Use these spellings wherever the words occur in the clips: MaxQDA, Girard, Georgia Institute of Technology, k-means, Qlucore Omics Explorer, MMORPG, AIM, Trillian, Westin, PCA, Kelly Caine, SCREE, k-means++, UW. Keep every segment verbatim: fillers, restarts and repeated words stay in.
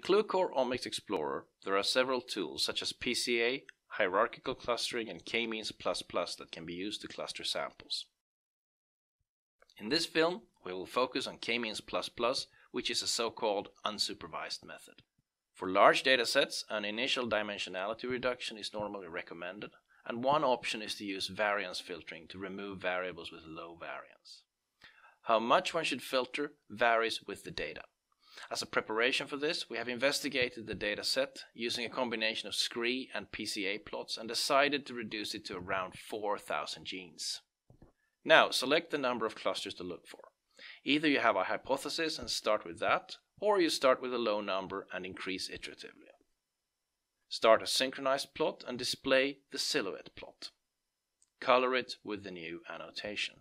Qlucore Omics Explorer, there are several tools such as P C A, hierarchical clustering, and k-means plus plus that can be used to cluster samples. In this film, we will focus on k-means plus plus, which is a so-called unsupervised method. For large datasets, an initial dimensionality reduction is normally recommended, and one option is to use variance filtering to remove variables with low variance. How much one should filter varies with the data. As a preparation for this, we have investigated the dataset using a combination of SCREE and P C A plots and decided to reduce it to around four thousand genes. Now, select the number of clusters to look for. Either you have a hypothesis and start with that, or you start with a low number and increase iteratively. Start a synchronized plot and display the silhouette plot. Color it with the new annotation.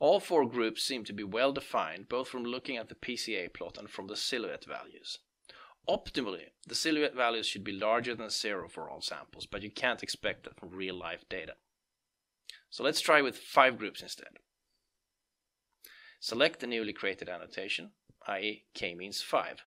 All four groups seem to be well defined, both from looking at the P C A plot and from the silhouette values. Optimally, the silhouette values should be larger than zero for all samples, but you can't expect that from real-life data. So let's try with five groups instead. Select the newly created annotation, that is k means five.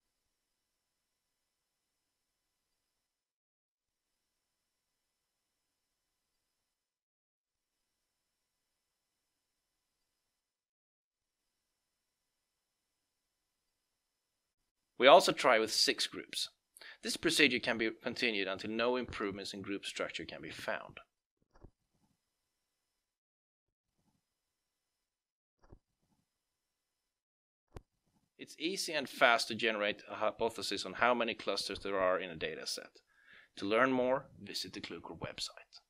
We also try with six groups. This procedure can be continued until no improvements in group structure can be found. It's easy and fast to generate a hypothesis on how many clusters there are in a dataset. To learn more, visit the Qlucore website.